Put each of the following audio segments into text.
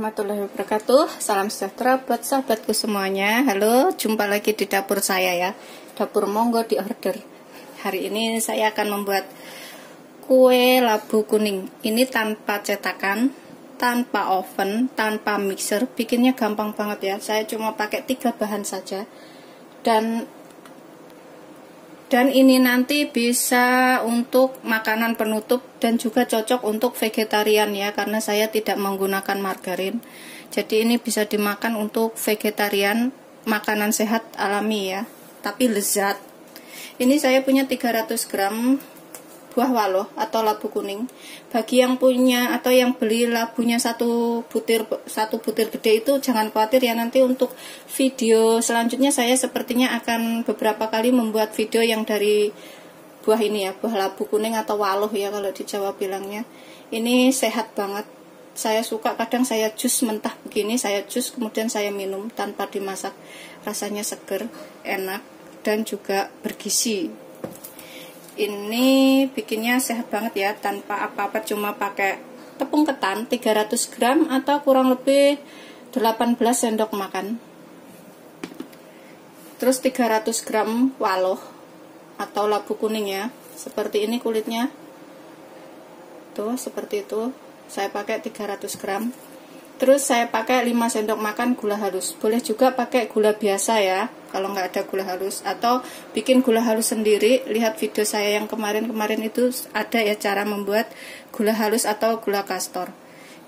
warahmatullahi wabarakatuh. Salam sejahtera buat sahabatku semuanya. Halo, jumpa lagi di dapur saya ya. Dapur monggo di order. Hari ini saya akan membuat kue labu kuning. Ini tanpa cetakan, tanpa oven, tanpa mixer. Bikinnya gampang banget ya. Saya cuma pakai 3 bahan saja. Dan ini nanti bisa untuk makanan penutup dan juga cocok untuk vegetarian ya, karena saya tidak menggunakan margarin. Jadi ini bisa dimakan untuk vegetarian, makanan sehat alami ya, tapi lezat. Ini saya punya 300 gram buah waloh atau labu kuning. Bagi yang punya atau yang beli labunya satu butir gede itu jangan khawatir ya, nanti untuk video selanjutnya saya sepertinya akan beberapa kali membuat video yang dari buah ini ya, buah labu kuning atau waloh ya kalau di Jawa bilangnya. Ini sehat banget, saya suka. Kadang saya jus mentah begini, saya jus kemudian saya minum tanpa dimasak. Rasanya seger, enak, dan juga bergizi. Ini bikinnya sehat banget ya, tanpa apa-apa, cuma pakai tepung ketan 300 gram atau kurang lebih 18 sendok makan. Terus 300 gram waloh atau labu kuning ya. Seperti ini kulitnya. Tuh, seperti itu. Saya pakai 300 gram. Terus saya pakai 5 sendok makan gula halus. Boleh juga pakai gula biasa ya, kalau nggak ada gula halus, atau bikin gula halus sendiri. Lihat video saya yang kemarin-kemarin itu ada ya cara membuat gula halus atau gula kastor.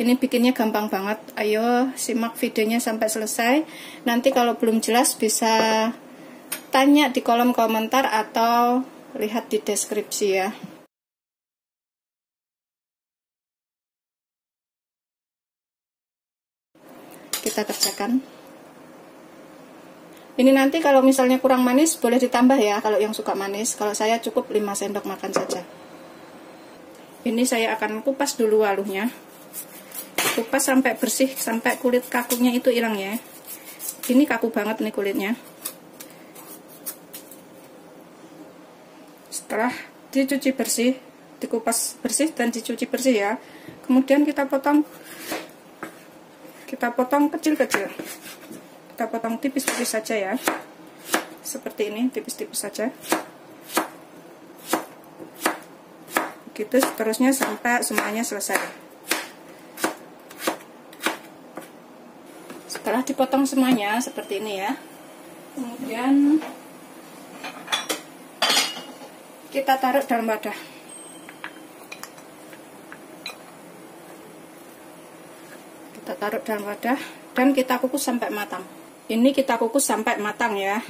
Ini bikinnya gampang banget. Ayo simak videonya sampai selesai. Nanti kalau belum jelas bisa tanya di kolom komentar atau lihat di deskripsi ya. Kita kerjakan. Ini nanti kalau misalnya kurang manis boleh ditambah ya, kalau yang suka manis. Kalau saya cukup 5 sendok makan saja. Ini saya akan kupas dulu waluhnya. Kupas sampai bersih, sampai kulit kakunya itu hilang ya. Ini kaku banget nih kulitnya. Setelah dicuci bersih, dikupas bersih dan dicuci bersih ya. Kemudian kita potong kecil-kecil. Kita potong tipis-tipis saja ya, seperti ini, tipis-tipis saja. Begitu seterusnya sampai semuanya selesai. Setelah dipotong semuanya seperti ini ya, kemudian kita taruh dalam wadah. Kita taruh dalam wadah dan kita kukus sampai matang. Ini kita kukus sampai matang ya.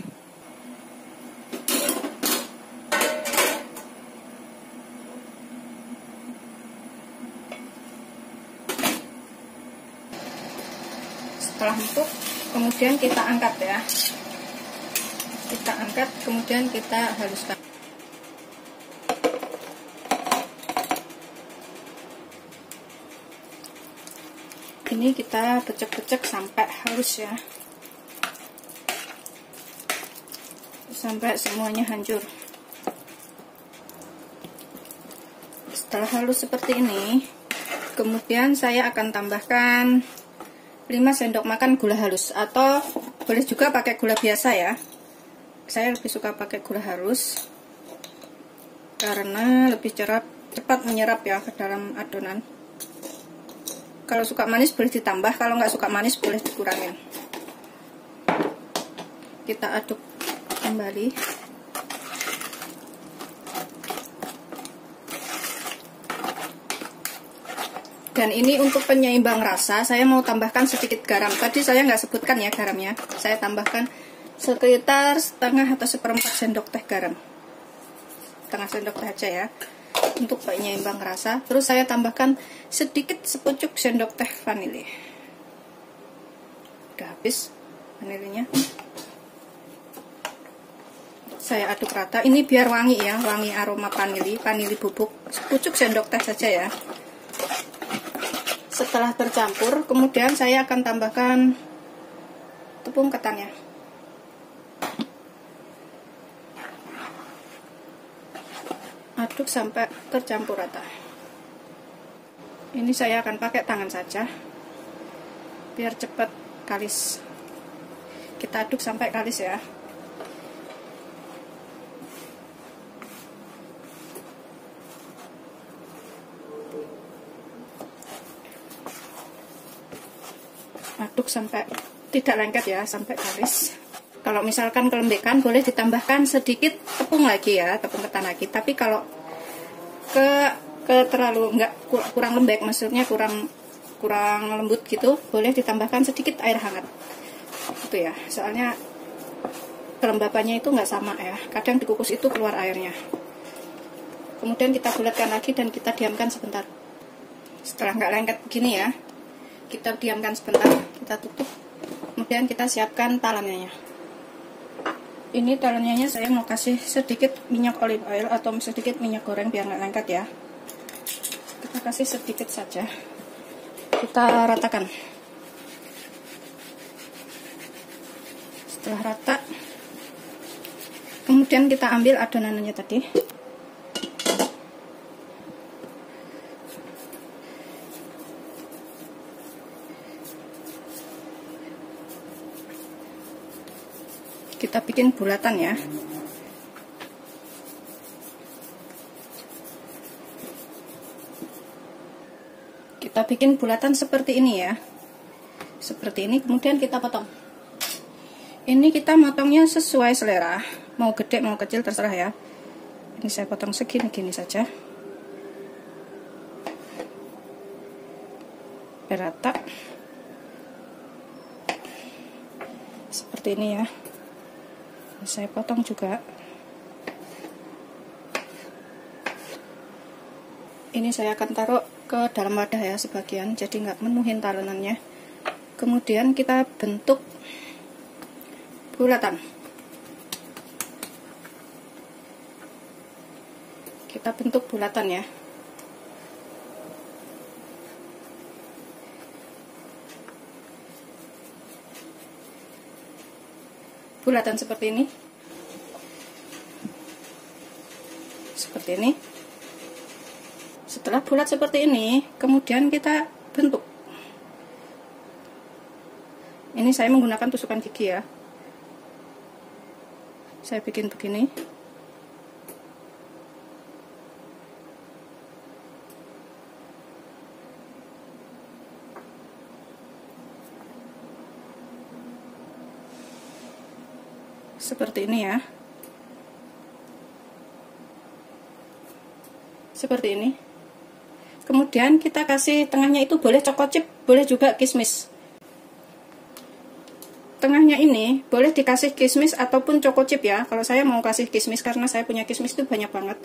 Setelah empuk, kemudian kita angkat ya. Kita angkat, kemudian kita haluskan. Ini kita becek-becek sampai halus ya, sampai semuanya hancur. Setelah halus seperti ini, kemudian saya akan tambahkan 5 sendok makan gula halus, atau boleh juga pakai gula biasa ya. Saya lebih suka pakai gula halus karena lebih cepat menyerap ya ke dalam adonan. Kalau suka manis boleh ditambah, kalau nggak suka manis boleh dikurangin. Kita aduk kembali. Dan ini untuk penyeimbang rasa saya mau tambahkan sedikit garam. Tadi saya nggak sebutkan ya garamnya. Saya tambahkan sekitar setengah atau seperempat sendok teh garam. Setengah sendok teh aja ya, untuk penyeimbang rasa. Terus saya tambahkan sedikit sepucuk sendok teh vanili. Udah habis vanilinya. Saya aduk rata, ini biar wangi ya, wangi aroma vanili bubuk. Sepucuk sendok teh saja ya. Setelah tercampur, kemudian saya akan tambahkan tepung ketan ya. Aduk sampai tercampur rata. Ini saya akan pakai tangan saja. biar cepat kalis. Kita aduk sampai kalis ya. Aduk sampai tidak lengket ya, sampai kalis. Kalau misalkan kelembekan boleh ditambahkan sedikit tepung lagi ya, tepung ketanaki. Tapi kalau terlalu enggak, kurang lembek, maksudnya kurang lembut gitu, boleh ditambahkan sedikit air hangat gitu ya, soalnya kelembapannya itu nggak sama ya, kadang dikukus itu keluar airnya. Kemudian kita bulatkan lagi dan kita diamkan sebentar. Setelah nggak lengket begini ya, kita diamkan sebentar, kita tutup. Kemudian kita siapkan talamnya. Ini talamnya saya mau kasih sedikit minyak olive oil atau sedikit minyak goreng biar nggak lengket ya, kita kasih sedikit saja. Kita ratakan. Setelah rata, kemudian kita ambil adonannya tadi. Kita bikin bulatan ya. Kita bikin bulatan seperti ini ya, seperti ini. Kemudian kita potong. Ini kita motongnya sesuai selera, mau gede mau kecil terserah ya. Ini saya potong segini-gini saja, rata seperti ini ya. Ini saya potong juga. Ini saya akan taruh ke dalam wadah ya sebagian, jadi nggak menuhin talonannya. Kemudian kita bentuk bulatan. Kita bentuk bulatan ya. Bulatan seperti ini. Seperti ini. Setelah bulat seperti ini, kemudian kita bentuk. Ini saya menggunakan tusukan gigi ya. Saya bikin begini. Seperti ini ya. Seperti ini. Kemudian kita kasih tengahnya itu boleh choco chip, boleh juga kismis. Tengahnya ini boleh dikasih kismis ataupun choco chip ya. Kalau saya mau kasih kismis karena saya punya kismis itu banyak banget.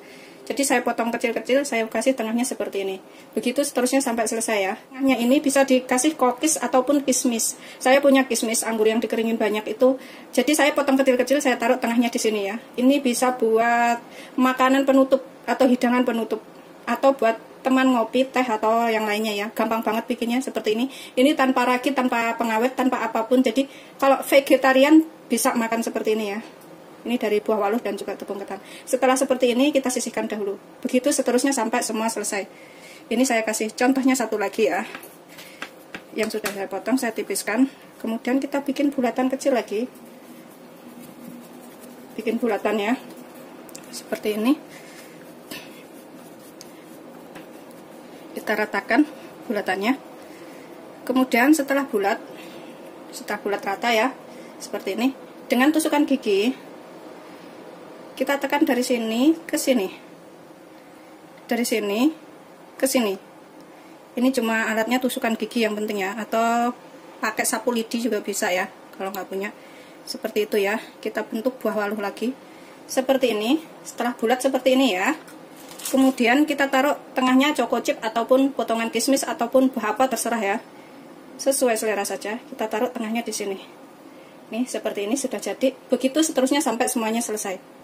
Jadi saya potong kecil-kecil, saya kasih tengahnya seperti ini. Begitu seterusnya sampai selesai ya. Tengahnya ini bisa dikasih kokis ataupun kismis. Saya punya kismis anggur yang dikeringin banyak itu. Jadi saya potong kecil-kecil, saya taruh tengahnya di sini ya. Ini bisa buat makanan penutup atau hidangan penutup, atau buat teman ngopi, teh, atau yang lainnya ya. Gampang banget bikinnya seperti ini. Ini tanpa ragi, tanpa pengawet, tanpa apapun. Jadi kalau vegetarian bisa makan seperti ini ya. Ini dari buah waluh dan juga tepung ketan. Setelah seperti ini kita sisihkan dahulu. Begitu seterusnya sampai semua selesai. Ini saya kasih contohnya satu lagi ya. Yang sudah saya potong, saya tipiskan. Kemudian kita bikin bulatan kecil lagi. Bikin bulatan ya. Seperti ini. Kita ratakan bulatannya. Kemudian setelah bulat rata ya, seperti ini. Dengan tusukan gigi kita tekan dari sini ke sini, dari sini ke sini. Ini cuma alatnya tusukan gigi yang penting ya, atau pakai sapu lidi juga bisa ya kalau nggak punya. Seperti itu ya. Kita bentuk buah waluh lagi seperti ini. Setelah bulat seperti ini ya, kemudian kita taruh tengahnya choco chip ataupun potongan kismis ataupun buah apa terserah ya, sesuai selera saja. Kita taruh tengahnya di sini. Nih seperti ini sudah jadi. Begitu seterusnya sampai semuanya selesai.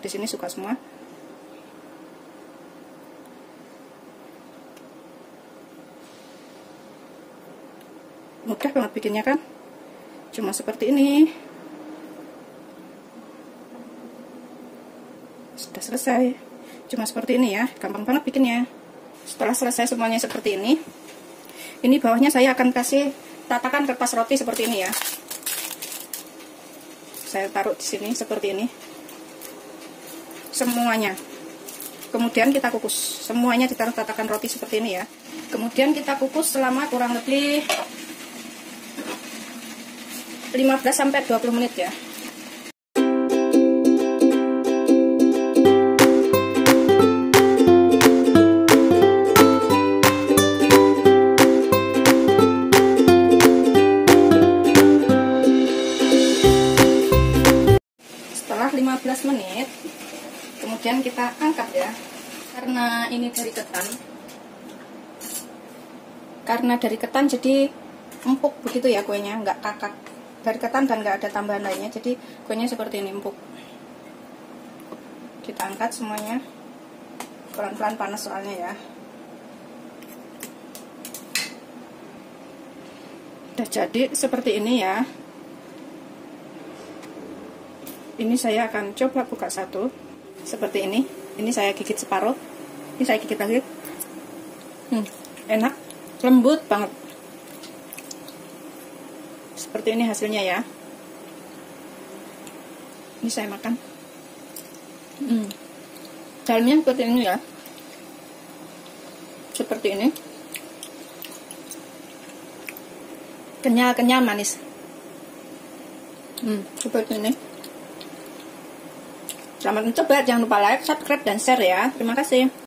di sini suka semua. Mudah banget bikinnya kan, cuma seperti ini. Sudah selesai, cuma seperti ini ya, gampang banget bikinnya. Setelah selesai semuanya seperti ini bawahnya saya akan kasih tatakan kertas roti seperti ini ya. Saya taruh di sini seperti ini semuanya, kemudian kita kukus semuanya, ditaruh tatakan roti seperti ini ya, kemudian kita kukus selama kurang lebih 15-20 menit ya. Setelah 15 menit, kemudian kita angkat ya. Karena ini dari ketan. Karena dari ketan jadi empuk begitu ya kuenya, nggak kakak. Dari ketan dan nggak ada tambahan lainnya, jadi kuenya seperti ini empuk. Kita angkat semuanya, pelan-pelan, panas soalnya ya. Udah jadi seperti ini ya. Ini saya akan coba buka satu seperti ini. Ini saya gigit separuh, ini saya gigit lagi. Enak, lembut banget. Seperti ini hasilnya ya. Ini saya makan. Dalamnya seperti ini ya. Seperti ini. Kenyal-kenyal manis. Seperti ini. Selamat mencoba. Jangan lupa like, subscribe, dan share ya. Terima kasih.